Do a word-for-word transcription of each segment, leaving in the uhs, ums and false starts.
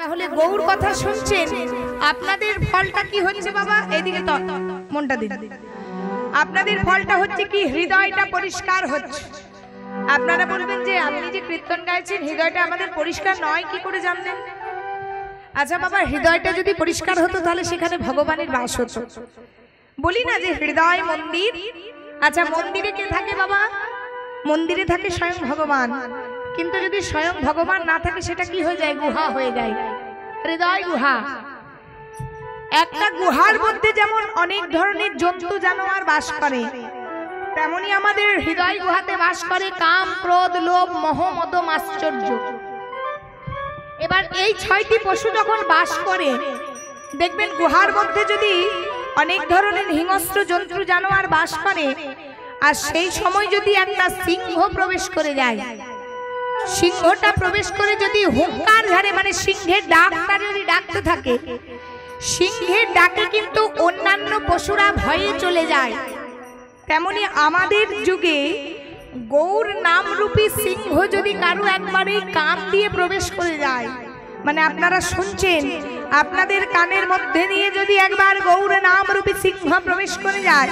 তাহলে গৌর কথা শুনছেন আপনাদের ফলটা কি হচ্ছে বাবা এদিকে তো মনটা দিন আপনাদের ফলটা হচ্ছে কি হৃদয়টা পরিষ্কার হচ্ছে আপনারা বলবেন যে আপনি যে কীর্তন গাইছেন হৃদয়টা আমাদের পরিষ্কার নয় কি করে জানলেন আচ্ছা বাবা হৃদয়টা যদি পরিষ্কার হতো তাহলে সেখানে ভগবানের বাস হতো বলি না যে হৃদয় মন্দির আচ্ছা মন্দিরে কে থাকে বাবা মন্দিরে থাকে স্বয়ং ভগবান কিন্তু যদি স্বয়ং ভগবান না থাকে সেটা কি হয়ে যায় গুহা হয়ে যায় হৃদয় গুহা একটা গুহার মধ্যে যেমন অনেক ধরনের জন্তু জানোয়ার বাস করে তেমনি আমাদের হৃদয় গুহাতে বাস করে কাম ক্রোধ লোভ মোহ মদ মাশ্চর্য এবার এই ছয়টি পশু যখন বাস করে দেখবেন গুহার মধ্যে যদি অনেক ধরনের হিংস্র জন্তু জানোয়ার বাস করে আর সেই সময় যদি একটা সিংহ প্রবেশ করে যায় সিংহটা প্রবেশ করে যদি হুঙ্কার ঝাড়ে মানে সিংহের ডাকটা যদি ডাকতে থাকে সিংহের ডাকে কিন্তু অন্যান্য পশুরা ভয়ে চলে যায় তেমনি আমাদের যুগে গৌর নামরূপী সিংহ যদি কারো একবারে কান দিয়ে প্রবেশ করে যায় মানে আপনারা শুনছেন আপনাদের কানের মধ্যে নিয়ে যদি একবার গৌর নামরূপী সিংহ প্রবেশ করে যায়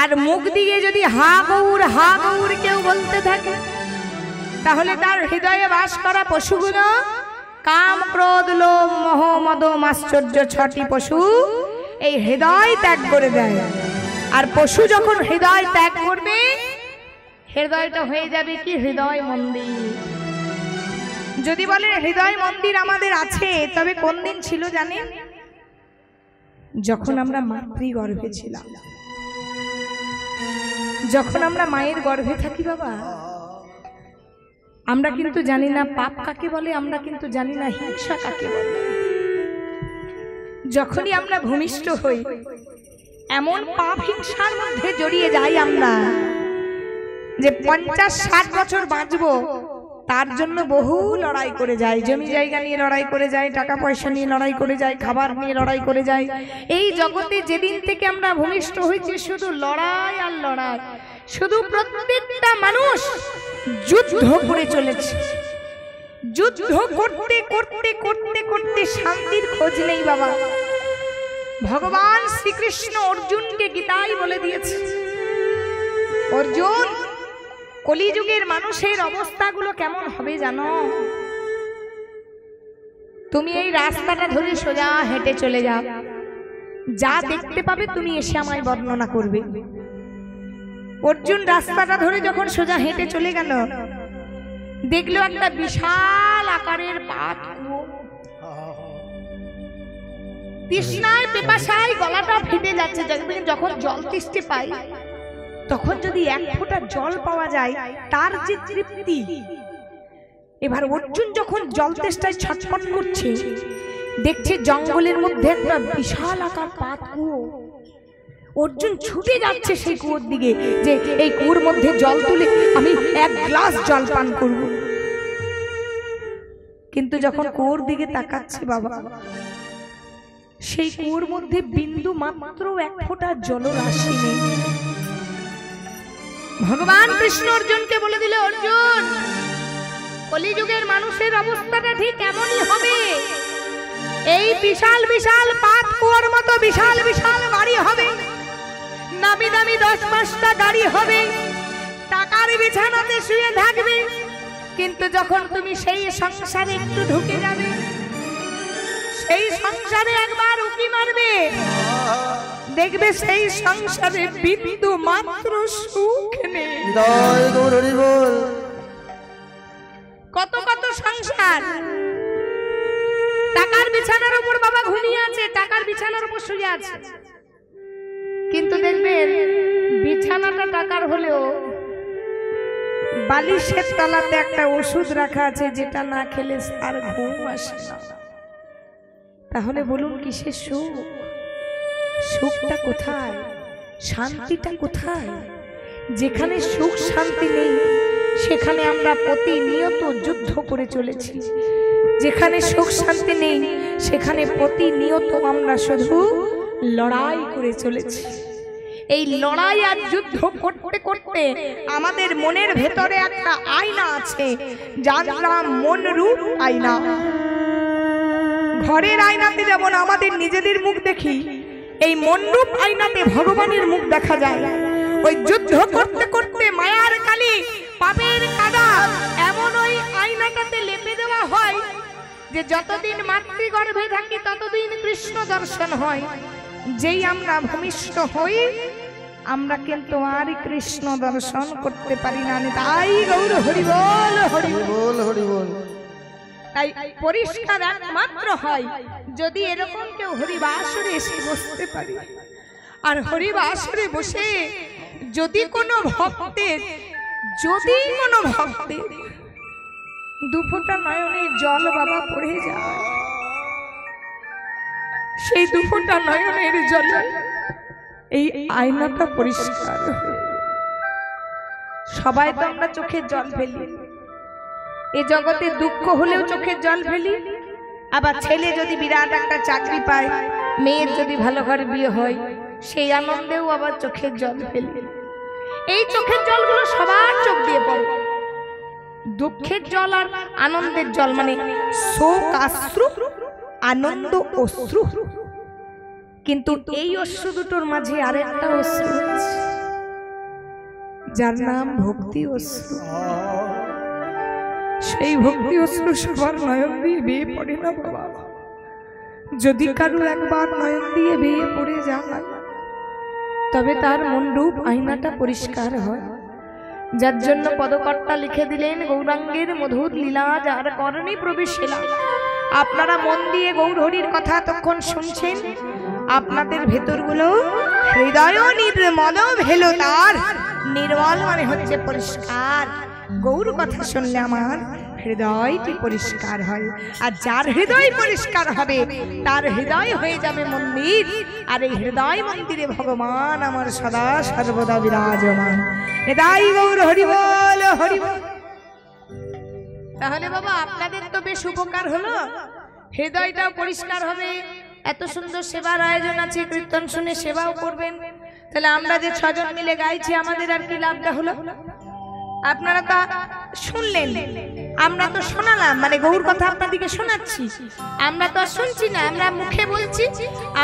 আর মুখ দিয়ে যদি হা গৌর হা গৌর কেউ বলতে থাকে তাহলে তার হৃদয়ে বাস করা পশুগুলো কাম ক্রোধ লোভ মোহ মদ মাশ্চর্য ছটি পশু এই হৃদয় ত্যাগ করে দেয় আর পশু যখন হৃদয় ত্যাগ করবে হৃদয়টা হয়ে যাবে কি হৃদয় মন্দির যদি বলেন হৃদয় মন্দির আমাদের আছে তবে কোন দিন ছিল জানেন যখন আমরা মাতৃগর্ভে ছিলাম যখন আমরা মায়ের গর্ভে থাকি বাবা আমরা কিন্তু জানি না পাপ কাকে বলে আমরা কিন্তু জানি না হিংসা কাকে বলে যখনই আমরা ভূমিষ্ঠ হই এমন পাপ হিংসার মধ্যে জড়িয়ে যাই আমরা যে পঞ্চাশ ষাট বছর বাঁচবো তার জন্য বহু লড়াই করে যায় জমি জায়গা নিয়ে লড়াই করে যায় টাকা পয়সা নিয়ে লড়াই করে যায় খাবার নিয়ে লড়াই করে যায় এই জগতে যেদিন থেকে আমরা ভূমিষ্ঠ হয়েছি শুধু লড়াই আর লড়াই শুধু প্রত্যেকটা মানুষ যুদ্ধ করে চলেছে যুদ্ধ করতে করতে করতে করতে শান্তির খোঁজ নেই বাবা ভগবান শ্রীকৃষ্ণ অর্জুনকে গীতায় বলে দিয়েছে অর্জুন কলিযুগের মানুষের অবস্থাগুলো কেমন হবে জানো তুমি এই রাস্তাটা ধরে সোজা হেঁটে চলে যাও যা দেখতে পাবে তুমি এসে আমায় বর্ণনা করবে অর্জুন রাস্তাটা ধরে যখন সোজা হেঁটে চলে গেল দেখলো একটা বিশাল আকারের পাথর তৃষ্ণায় পেপাসায় গলাটা ফেটে যাচ্ছে যখন জল তৃষ্টি পাই তখন যদি এক ফোঁটা জল পাওয়া যায় তার যে তৃপ্তি এবার অর্জুন যখন জল তেষ্টায় ছটফট করছে দেখছে জঙ্গলের মধ্যে একটা বিশাল আকার পাথর অর্জুন ছুটে যাচ্ছে সেই কুয়োর দিকে যে এই কুয়োর মধ্যে জল তুলে আমি এক গ্লাস জল পান করব কিন্তু যখন কুয়োর দিকে তাকাচ্ছে বাবা সেই কুয়োর মধ্যে বিন্দু মাত্র এক ফোঁটা জলরাশি নেই ভগবান কৃষ্ণ অর্জুনকে বলে দিলে অর্জুন কলিযুগের মানুষের অবস্থাটা ঠিক এমনই হবে এই বিশাল বিশাল পাত কুয়োর মতো বিশাল বিশাল বাড়ি হবে নামি দামি দশ পাঁচটা গাড়ি হবে টাকার বিছানাতে শুয়ে থাকবে কিন্তু যখন তুমি সেই সংসারে একটু ঢুকে যাবে সেই সংসারে একবার উকি মারবে দেখবে সেই সংসারে বিন্দু মাত্র সুখ নেই কত কত সংসার টাকার বিছানার উপর বাবা ঘুমিয়ে আছে টাকার বিছানার উপর শুয়ে আছে কিন্তু দেখবেন বিছানাটা টাকার হলেও বালিশের তলাতে একটা ওষুধ রাখা আছে যেটা না খেলে আর ঘুম আসে না তাহলে বলুন কিসের সুখ সুখটা কোথায় শান্তিটা কোথায় যেখানে সুখ শান্তি নেই সেখানে আমরা প্রতিনিয়ত যুদ্ধ করে চলেছি যেখানে সুখ শান্তি নেই সেখানে প্রতিনিয়ত আমরা শুধু লড়াই করে চলেছি এই লড়াই আর যুদ্ধ করতে করতে আমাদের মনের ভেতরে একটা আয়না আছে যার নাম মনরূপ আয়না घर आयनाते जेमन आमादेर निजेदेर मुख देखी এই মণ্ডপ আয়নাতে ভগবানের মুখ দেখা যায়। ওই যুদ্ধ করতে করতে মায়ার কালি পাপের কাদা এমন ওই আয়নাটাতে লেপে দেওয়া হয় যে যতদিন মাতৃগর্ভে থাকি ততদিন কৃষ্ণ দর্শন হয়, যেই আমরা ভূমিষ্ঠ হই আমরা কিন্তু আর কৃষ্ণ দর্শন করতে পারি না। তাই গৌর হরি বল হরি বল হরি বল। তাই পরিষ্কার একমাত্র হয় যদি এরকম কেউ হরিবাসরে এসে বসতে পারে। আর হরিবাসরে বসে যদি কোনো ভক্তের যদি কোনো ভক্তের দুফোঁটা নয়নে জল বাবা পড়ে যায়, সেই দুফোঁটা নয়নের জলে এই আয়নাটা পরিষ্কার। সবাই তো আমরা চোখের জল ফেলি, এ জগতে দুঃখ হলেও চোখের জল ফেলি। আবার ছেলে যদি বিরাট একটা চাকরি পায়, মেয়ের যদি ভালো ঘরে বিয়ে হয়, সেই আনন্দেও আবার চোখের জল ফেলি। এই চোখের জলগুলো সবার চোখ দিয়ে পড়ে। দুঃখের জল আর আনন্দের জল মানে শোক অশ্রু, আনন্দ অশ্রু। কিন্তু এই অশ্রু দুটোর মাঝে আরেকটা অশ্রু যার নাম ভক্তি অশ্রু। সেই ভক্তি অশ্রু সবার নয়ন দিয়ে বেয়ে পড়ে না বাবা। যদি কারুর একবার নয়ন দিয়ে বেয়ে পড়ে যায় তবে তার মণ্ডপ আয়নাটা পরিষ্কার হয়, যার জন্য পদকর্তা লিখে দিলেন গৌরাঙ্গের মধুর লীলা যার করণে প্রবেশ এলা। আপনারা মন দিয়ে গৌরহরির কথা এতক্ষণ শুনছেন, আপনাদের ভেতরগুলো হৃদয় নির্মল ভেলো তার। নির্মল মানে হচ্ছে পরিষ্কার। গৌর কথা শুনলে আমার হৃদয়টি পরিষ্কার হয়, আর যার হৃদয় পরিষ্কার হবে তার হৃদয় হয়ে যাবে মন্দির। আর এই হৃদয় মন্দিরে ভগবান আমার সদা সর্বদা বিরাজমান। এটাই গৌর হরি বল হরি বল। তাহলে বাবা আপনাদের তো বেশ উপকার হলো, হৃদয়টাও পরিষ্কার হবে। এত সুন্দর সেবার আয়োজন আছে, কীর্তন শুনে সেবাও করবেন। তাহলে আমরা যে ছজন মিলে গাইছি আমাদের আর কি লাভটা হলো? আপনারা তা শুনলেন, আমরা তো শোনালাম, মানে গৌর কথা আপনাদেরকে শোনাচ্ছি। আমরা তো শুনছি না, আমরা মুখে বলছি।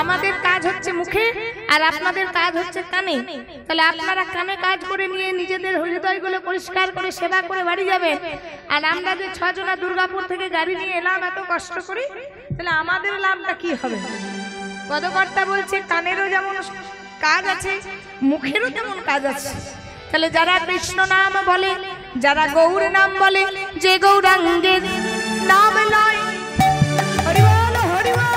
আমাদের কাজ হচ্ছে মুখে আর আপনাদের কাজ হচ্ছে কানে। তাহলে আপনারা কানে কাজ করে নিয়ে নিজেদের হৃদয়গুলো পরিষ্কার করে সেবা করে বাড়ি যাবেন। আর আমরা যে ছজনা দুর্গাপুর থেকে গাড়ি নিয়ে এলাম এত কষ্ট করে, তাহলে আমাদের লাভটা কি হবে? পদকর্তা বলছে কানেরও যেমন কাজ আছে মুখেরও তেমন কাজ আছে। তাহলে যারা কৃষ্ণ নাম বলে, যারা গৌর নাম বলে, যে গৌরাঙ্গের নাম লয় হরি বল হরি বল,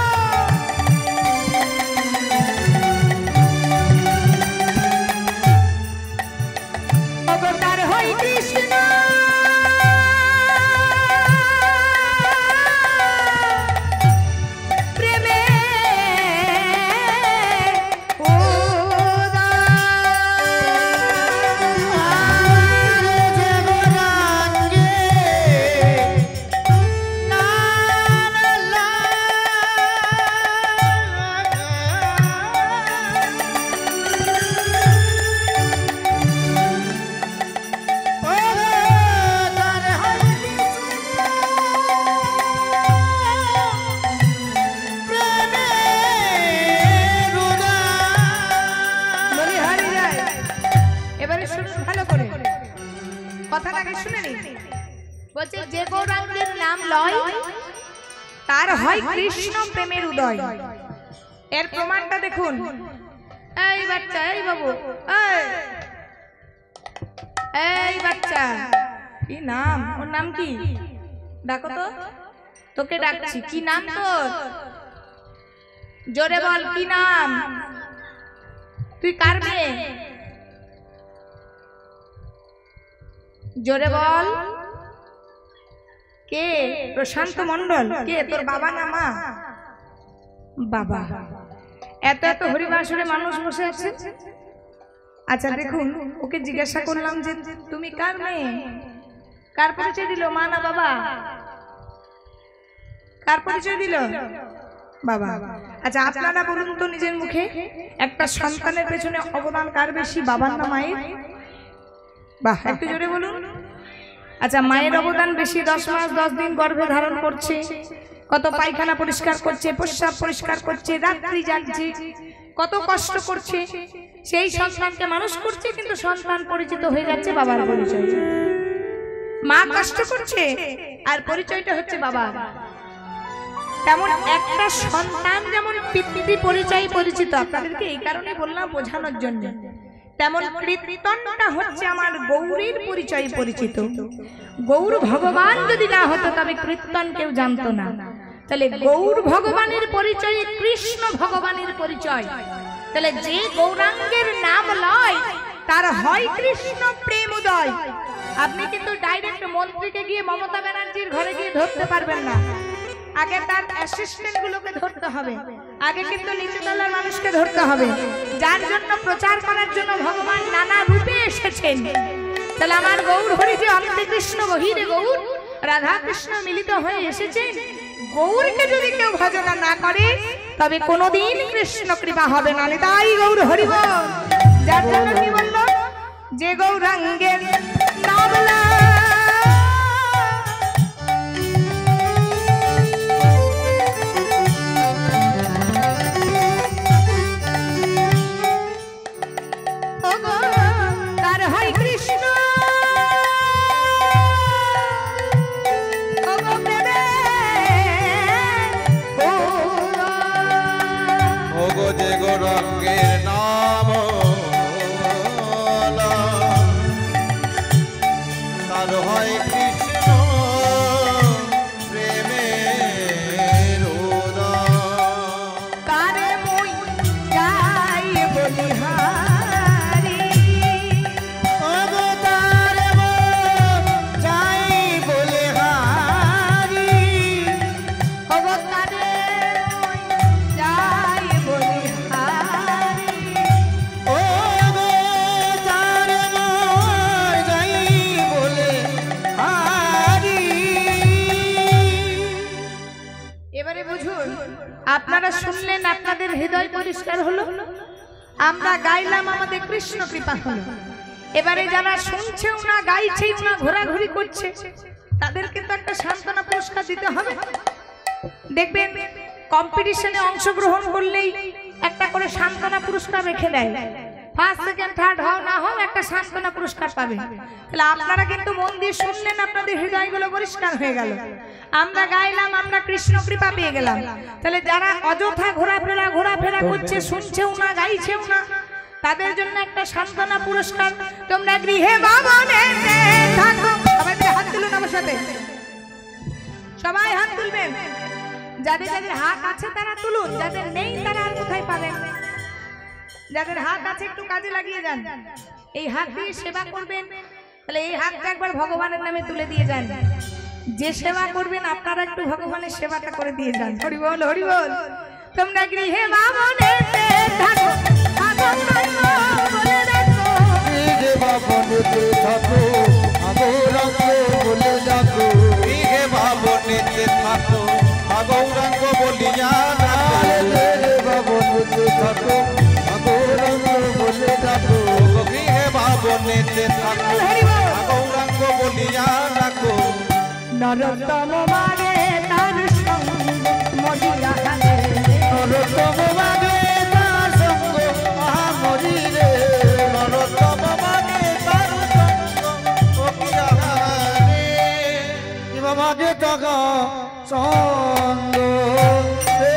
অবতার হই কৃষ্ণ কৃষ্ণ প্রেমের উদয়। এর প্রমাণটা দেখুন। এই বাচ্চা, এই বাবু, এই বাচ্চা, কি নাম? ওর নাম কি? ডাকো তো, তোকে ডাকছি। কি নাম তোর? জোরে বল, কি নাম? তুই কার মেয়ে? জোরে বল। কে? প্রশান্ত মন্ডল। কে তোর বাবা না মা? বাবা। এত এত হরিবাসরে মানুষ বসে আছে। আচ্ছা দেখুন, ওকে জিজ্ঞাসা করলাম যে তুমি কার মেয়ে? কার পরিচয় দিল? মা না বাবা? কার পরিচয় দিল? বাবা। আচ্ছা আপনারা বলুন তো নিজের মুখে, একটা সন্তানের পেছনে অবদান কার বেশি, বাবার না মায়ের? বাহ, একটু জোরে বলুন। আচ্ছা, মায়ের অবদান বেশি। দশ মাস দশ দিন গর্ভে ধারণ করছে, কত পায়খানা পরিষ্কার করছে, প্রস্রাব পরিষ্কার করছে, রাত্রি জাগছে, কত কষ্ট করছে, সেই সন্তানকে মানুষ করছে, কিন্তু সন্তান পরিচিত হয়ে যাচ্ছে বাবার পরিচয়। মা কষ্ট করছে আর পরিচয়টা হচ্ছে বাবা। তেমন একটা সন্তান যেমন পিতৃ পরিচয় পরিচিত, আপনাদেরকে এই কারণে বললাম বোঝানোর জন্য, তেমন কীর্তনটা হচ্ছে আমার গৌরীর পরিচয় পরিচিত। গৌর ভগবান যদি না হতো তবে কীর্তন কেউ জানতো না। তাহলে গৌর ভগবানের পরিচয় কৃষ্ণ ভগবানের পরিচয়। তাহলে যে গৌরাঙ্গের নাম লয় তার হয় কৃষ্ণ প্রেম উদয়। আপনি কিন্তু ডাইরেক্ট মন্ত্রীকে গিয়ে মমতা ব্যানার্জির ঘরে গিয়ে ধরতে পারবেন না, আগে তার অ্যাসিস্ট্যান্টগুলোকে ধরতে হবে, আগে কিন্তু নিচু তলার মানুষকে ধরতে হবে, যার জন্য প্রচার করার জন্য ভগবান নানা রূপে এসেছেন। তাহলে আমার গৌর হরি যে অন্তে কৃষ্ণ বহিরে গৌর রাধা কৃষ্ণ মিলিত হয়ে এসেছেন, গৌরকে যদি কেউ ভজনা না করে তবে কোনোদিন কৃষ্ণ কৃপা হবে না। তাই গৌর হরি বল, যার জন্য কি বলল, যে গৌরাঙ্গের নামলা শুনলেন, আপনাদের হৃদয় পরিষ্কার হলো, আমরা গাইলাম, আমাদের কৃষ্ণ কৃপা হলো। এবারে যারা শুনছেও না, গাইছেও না, ঘোরাঘুরি করছে, তাদেরকে তো একটা সান্ত্বনা পুরস্কার দিতে হবে। দেখবেন কম্পিটিশনে অংশগ্রহণ করলেই একটা করে সান্ত্বনা পুরস্কার রেখে দেয়, ফার্স্ট সেকেন্ড থার্ড হও না হও একটা সান্ত্বনা পুরস্কার পাবে। তাহলে আপনারা কিন্তু মন দিয়ে শুনলেন, আপনাদের হৃদয়গুলো পরিষ্কার হয়ে গেল, আমরা গাইলাম, আমরা কৃষ্ণ কৃপা পেয়ে গেলাম। তাহলে যারা অযথা ঘোরাফেরা ঘোরাফেরা করছে, শুনছেও না, গাইছেও না, তাদের জন্য একটা সান্ত্বনা পুরস্কার। তোমরা গৃহে বাবনে থাকো, আমাদের হাত তুলুন, আমার সাথে সবাই হাত তুলবেন, যাদের যাদের হাত আছে তারা তুলুন, যাদের নেই তারা আর কোথায় পাবেন। যাদের হাত আছে একটু কাজে লাগিয়ে যান, এই হাত দিয়ে সেবা করবেন। তাহলে এই হাতটা একবার ভগবানের নামে তুলে দিয়ে যান। যে সেবা করবেন আপনারা একটু ভগবানের সেবাটা করে দিয়ে যান। হরি বল, হরি বল। তোমরা গৃহে বাবনে থাকো, গৌরাঙ্গ বলিয়া থাকো, গৃহে বাবনেতে থাকো, গৌরাঙ্গ বলিয়া থাকো। নরোত্তম মানে তার সঙ্গ মরিয়া হারে, নরোত্তম মানে তার সঙ্গ মহা মরি রে, নরোত্তম মানে তার সঙ্গ মরিয়া হারে, ইমামাকে তাগা সঙ্গ রে।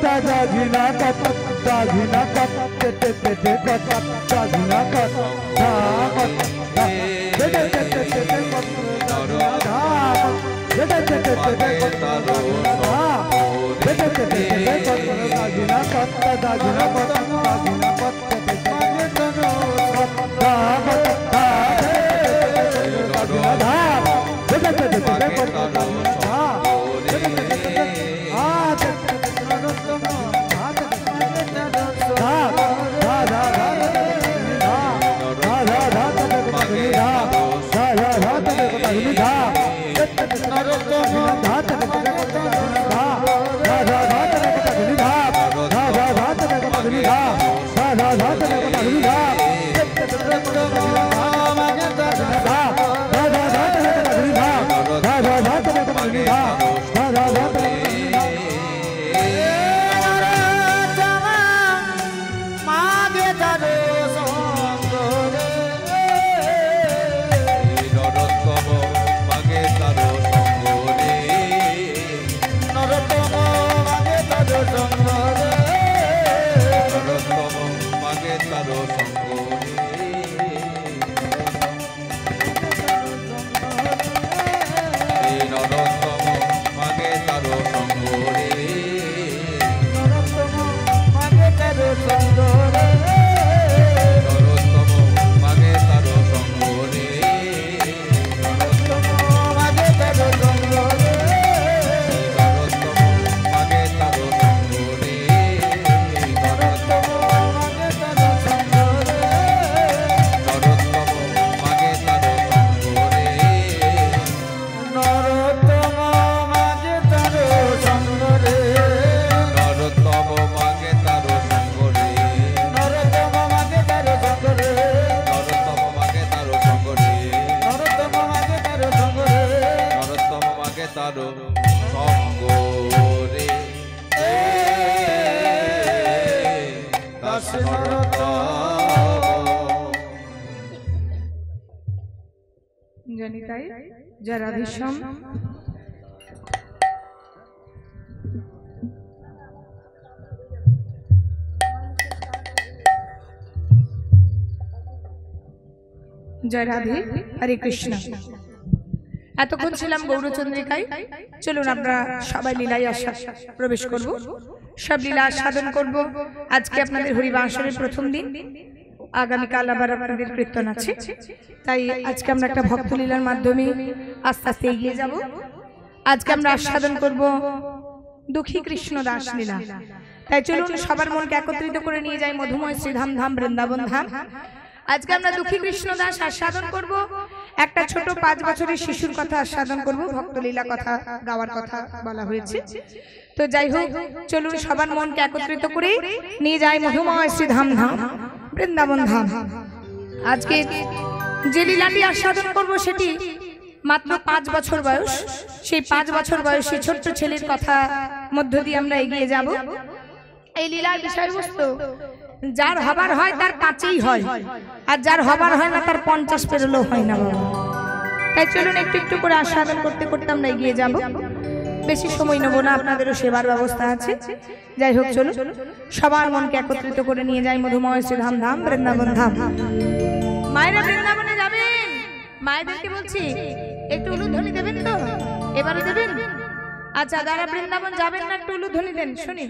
Tajina ka tajina ka te te te te ka tajina ka da ka te te te te te ka da te te te te te ka da te te te te te ka tajina ka tajina ka tajina ka te te te te ka da ka te te te te ka da जय राधेश्याम। जय राधे हरे कृष्ण। एतक्षण छिलाम गौरचंद्रिकाय। चलुन आपनारा सबाई लीलाय प्रवेश करब, सब लीला आस्वादन करब। आज के आपनादेर हरिबांशनेर प्रथम दिन, आगामीकाल आबार आपनादेर कीर्तन आछे, ताई आजके आमरा एकटा भक्त लीलार माध्यमे आस्ते आस्ते एगिये जाब। आजके आमरा आस्वादन करब दुखी कृष्ण दास लीला। ताई चलुन सबार मनके एकत्रित करे निये जाई मधुमय श्रीधाम धाम बृंदावन धाम। आजके आमरा दुखी कृष्ण दास आस्वादन करब। एकटा छोट पाँच बछरेर शिशुर कथा आस्वादन करब। भक्त लीला कथा गावार कथा बला हयेछे। तो जाई होक चलुन सबार मनके एकत्रित करे निये जाई मधुमय श्रीधाम धाम वृंदावन धाम। आज के जे लीलाटी आस्वादन करब सेटी मात्र पाँच बछर बयस, सेई पाँच बछर बयसी छोट्ट छेलेर कथा मध्य दिये आमरा एगिये जाब। एई लीलार विषयबस्तु जार हबार हय तार काछेई हय, आर जार हबार हय ना तार पचास पेरलो हय ना बाबा। ताई चलुन एकटु एकटु करे आस्वादन करते करते आमरा एगिये जाब। बेशी समय नेब ना, आपनादेरও सेवार व्यवस्था आछे। যাই হোক চলুন সবার মনকে একত্রিত করে নিয়ে যাই মধুময় শ্রীধাম ধাম বৃন্দাবন ধাম। মায়েরা বৃন্দাবনে যাবেন, মায়েদেরকে বলছি একটু উলুধ্বনি দেবেন। তো এবারে দেবেন? আচ্ছা, যারা বৃন্দাবন যাবেন না একটু উলুধ্বনি দেন শুনি।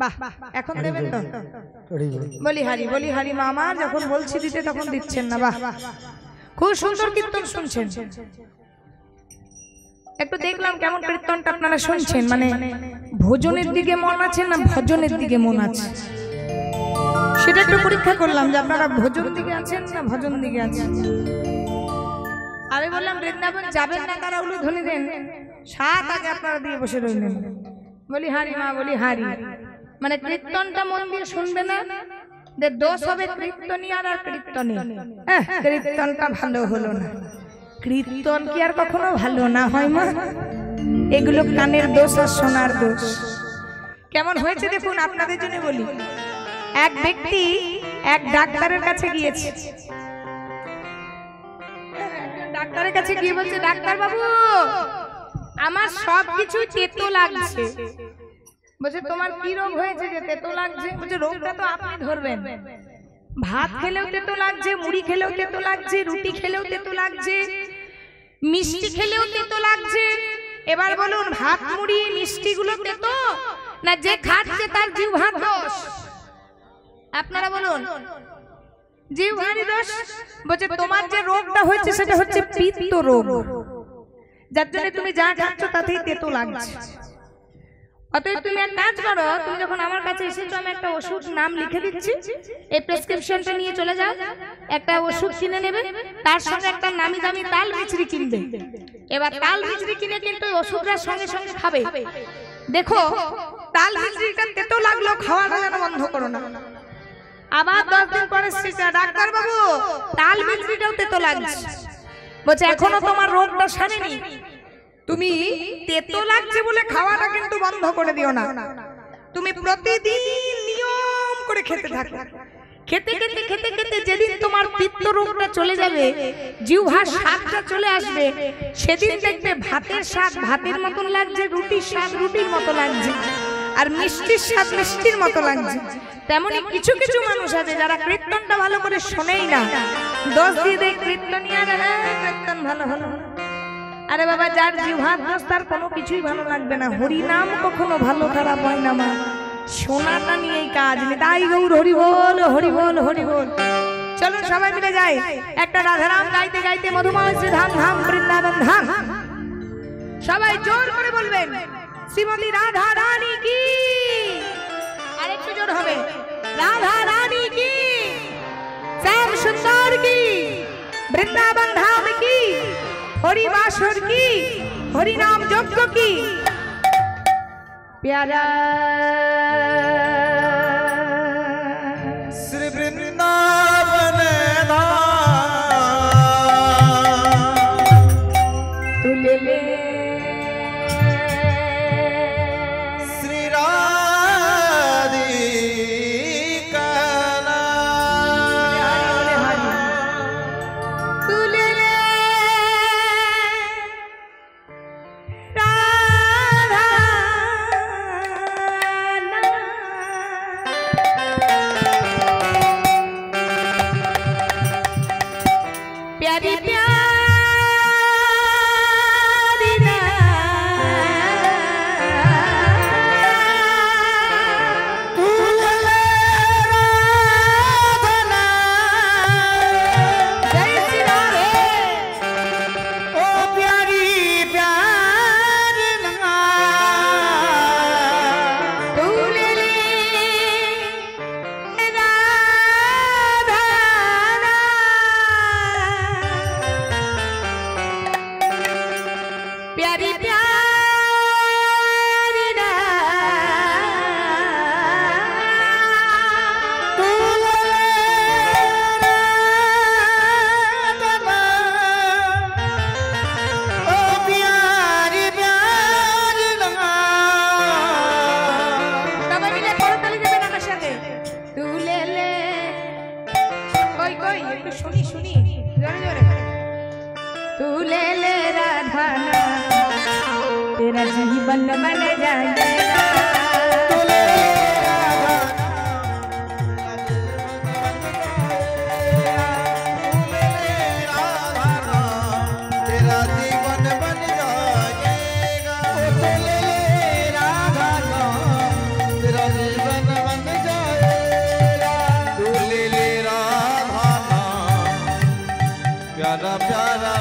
বাহ, এখন দেবেন তো? বলি হারি বলি হারি মামা, যখন বলছি দিতে তখন দিচ্ছেন না। বাহ, খুব সুন্দর কীর্তন শুনছেন। एक तो देखलाम केमन कीर्तनटा आपनारा शुनछेन, माने ভোজনের দিকে মন আছে না ভজনের দিকে মন আছে সেটা একটু পরীক্ষা করলাম যে আপনারা ভোজন দিকে আছেন না ভজন দিকে আছেন। আমি বললাম বৃন্দাবন যাবেন না তারা উলুধ্বনি দেন, সাত আগে আপনারা দিয়ে বসে রইলেন। বলি হারি মা, বলি হারি, মানে কীর্তনটা মন দিয়ে শুনবে না। দোষ হবে কীর্তনিয়ার আর কীর্তনী। কীর্তনটা ভালো হলো না, কীর্তন কি আর কখনো ভালো না হয় মা? এগুলো কানের দোষ আর সোনার দোষ। কেমন হয়েছে দেখুন, আপনাদের জন্য বলি। এক ব্যক্তি এক ডাক্তারের কাছে গিয়েছে, ডাক্তারের কাছে গিয়ে বলছে, ডাক্তার বাবু আমার সব কিছু তেতো লাগছে। বলছে তোমার কি রোগ হয়েছে যে তেতো লাগছে? বলছে রোগটা তো আপনি ধরবেন। ভাত খেলেও তেতো লাগছে, মুড়ি খেলেও তেতো লাগছে, রুটি খেলেও তেতো লাগছে, মিষ্টি খেলেও তেতো লাগছে। এবার বলুন ভাত মুড়ি মিষ্টি গুলো তেতো না যে খাচ্ছে তার জিহ্বার দোষ? আপনারা বলুন জিহ্বারই দোষ। বলছে তোমার যে রোগটা হয়েছে সেটা হচ্ছে পিত্ত রোগ, যার জন্য তুমি যা খাচ্ছ তাতেই তেতো লাগছে। অতএব তুমি এক কাজ করো, তুমি যখন আমার কাছে এসেছো আমি একটা ওষুধ নাম লিখে দিচ্ছি, এই প্রেসক্রিপশনটা নিয়ে চলে যাও। একটা ওষুধ কিনে নেবে, তার সঙ্গে একটা নামি দামি তাল মিছরি কিনবে। এবার তাল মিছরি কিনে কিন্তু ওষুধটা সঙ্গে সঙ্গে খাবে। দেখো তাল মিছরিটা তেতো লাগলো, খাওয়াটা যেন বন্ধ করো না। আবার দশ দিন পরে ডাক্তার বাবু তাল মিছরিটাও তেতো লাগছে। বলছে এখনো তোমার রোগটা সারেনি, তুমি তেতো লাগছে বলে খাওয়াটা কিন্তু বন্ধ করে দিও না। তুমি প্রতিদিন নিয়ম করে খেতে থাকো, খেতে খেতে খেতে খেতে যেদিন তোমার পিত্ত রোগটা চলে যাবে, জিহ্বার স্বাদটা চলে আসবে, সেদিন দেখবে ভাতের স্বাদ ভাতের মতন লাগছে, রুটির স্বাদ রুটির মতো লাগছে, আর মিষ্টির স্বাদ মিষ্টির মতো লাগছে। তেমনি কিছু কিছু মানুষ আছে যারা কীর্তনটা ভালো করে শোনেই না, দোষ দিয়ে দেয় কীর্তনিয়ার, কীর্তন ভালো ভালো। আরে বাবা, যার জিহ্বার দোষ তার কোনো কিছুই ভালো লাগবে না। হরিনাম কখনো ভালো খারাপ হয় না মা, শোনাটা নিয়েই কাজ। তাই গৌর হরি বল, হরি বল, হরি বল। চলো সবাই মিলে যাই একটা রাধারাম গাইতে গাইতে মধুময় শ্রী ধাম ধাম বৃন্দাবন ধাম। সবাই জোর করে বলবেন শ্রীমতী রাধা রানী কি। আরেকটু জোর হবে, রাধা রানী কি, শ্যাম সুন্দর কি, বৃন্দাবন ধাম কি, हरि बासुर की, हरि नाम जप की। प्यारा श्री वृंदावन धाम तुले ले श्री राधिका प्यारा प्यारा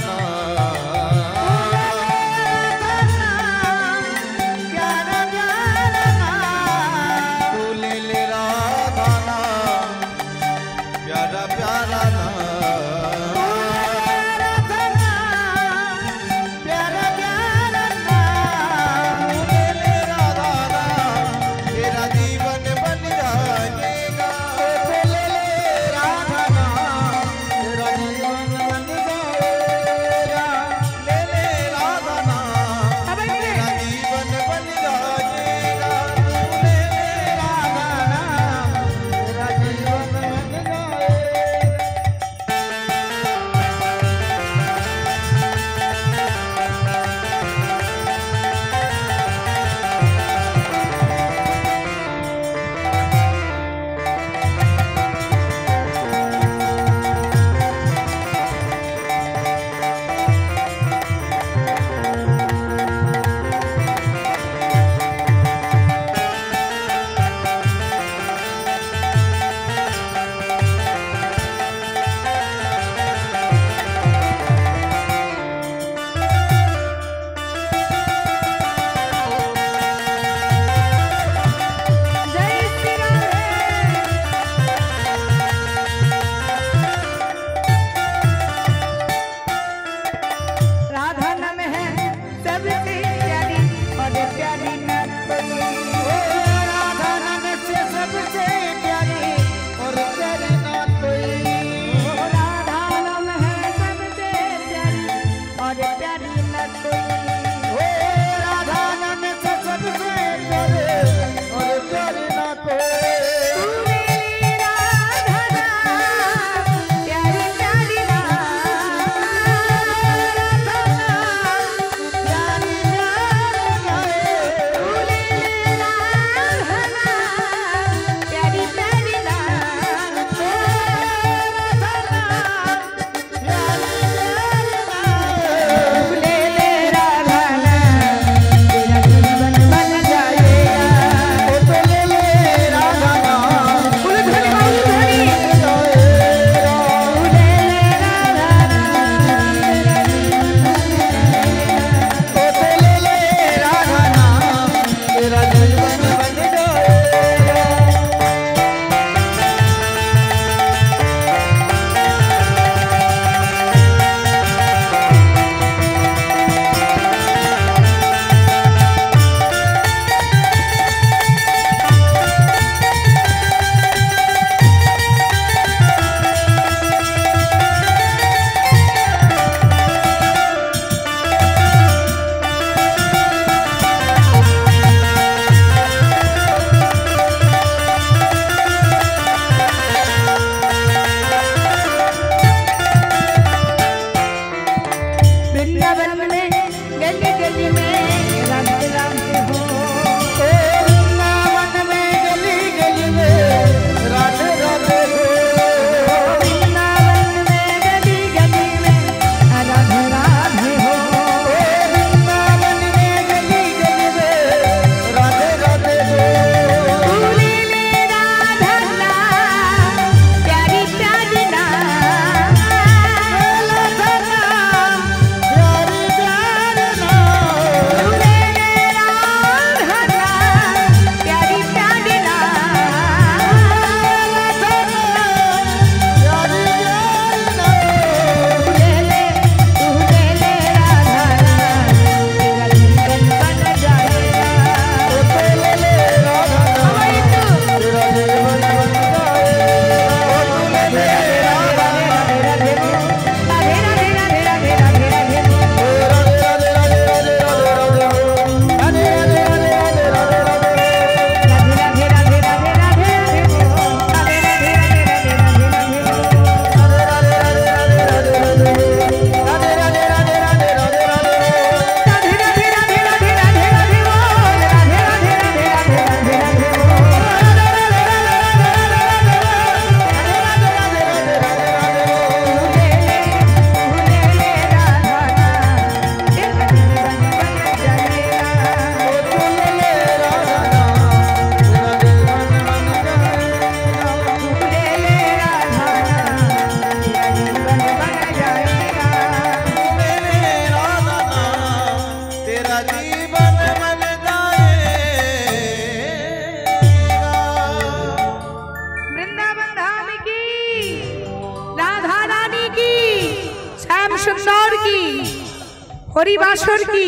हरिबासर की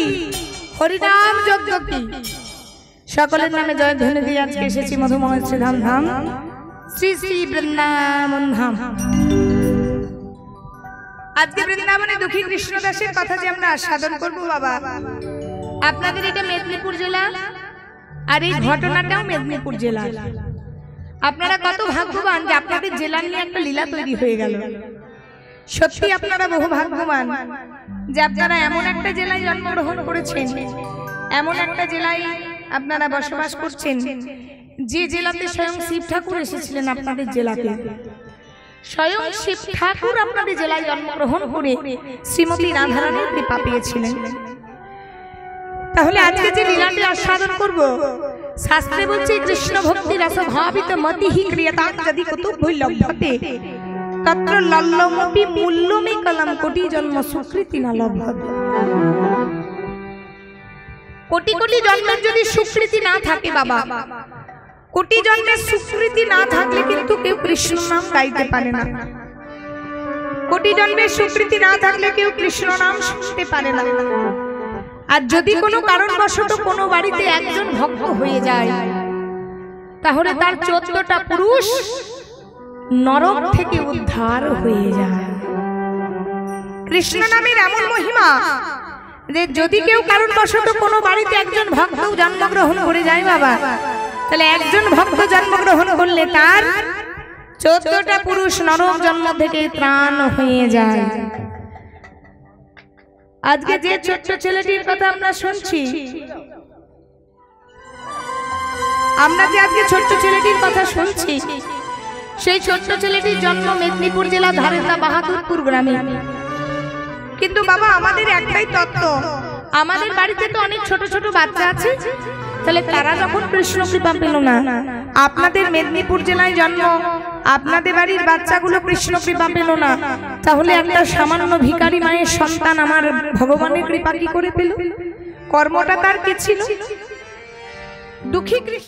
हरिनाम यज्ञ की सकल नामे जय ध्वनि दिए आज के मधुमय श्रीधाम धाम श्री श्री वृंदावन धाम आज के वृंदावने दुखी कृष्णदासेर कथा जे आमरा साधन करब बाबा आपनादेर एटा मेदिनीपुर जिला और ये घटनाटाओ मेदिनीपुर जिला आपनारा कत भाग्यवान जे आपनादेर जिला निये एकटा लीला तैरी हये गेल सत्यि आपनारा बहु भाग्यवान जे आपनारा एमन एकटा जिलाय जन्मग्रहण करेछेन एमन एकटा जिलाय आपनारा बसबास करछेन जे जिलाते स्वयं शिव ठाकुर एसेछिलेन आपनादेर जिलाते स्वयं शिव ठाकुर आपनादेर जिलाय जन्मग्रहण करे श्रीमती राधारानीर कृपा पेयेछिलेन। ताहले आजके जे लीलाटी आस्वादन करब शास्त्रे बलछे कृष्ण भक्ति रस भावित मतिहि क्रियता यदि कुतुभुः लभ्यते तत्र लल्लमपि मूल्यमे कलम कोटि जन्म सुकृति न लभ्यते। कोटि कोटि जन्मेर यदि सुकृति ना थाके बाबा कोटि जन्मेर सुकृति ना थाकले किन्तु केउ कृष्ण नाम गाइते पारे ना कोटि जन्मेर सुकृति ना थाकले केउ कृष्ण नाम शुनते पारे ना। আর যদি কোনো কারণবশত কোনো বাড়িতে একজন ভক্ত হয়ে যায় তাহলে তার চোদ্দটা পুরুষ নরক থেকে উদ্ধার হয়ে যায়। কৃষ্ণ নামের এমন মহিমা যে যদি কেউ কারণবশত কোনো বাড়িতে একজন ভক্ত জন্মগ্রহণ করে যায় বাবা তাহলে একজন ভক্ত জন্মগ্রহণ করলে তার চোদ্দটা পুরুষ নরক জন্ম থেকে ত্রাণ হয়ে যায়। आज के जे छोटो छेलेटिर कथा आमरा शुनछि आमरा जे आज के छोटो छेलेटिर कथा शुनछि सेई छोटो छेलेटिर जन्म मेदिनीपुर जिला धारेता बाहादुरपुर ग्रामे। किन्तु बाबा आमादेर एकटाई तत्त्व आमादेर बाड़ीते तो अनेक छोटो छोटो बाच्चा आछे ताहले तारा जखन कृष्ण कृपा पेल ना आपनादेर मेदिनीपुर जिलाय जन्म आपनादेर बाड़ीर बाच्चागुलो कृष्ण कृपा पेल ना ताहले एकटा सामान्य भिखारी मायेर सन्तान आमार भगवानेर कृपा कि करे पेल कर्मटा तार कि छिलो दुखी कृष्ण।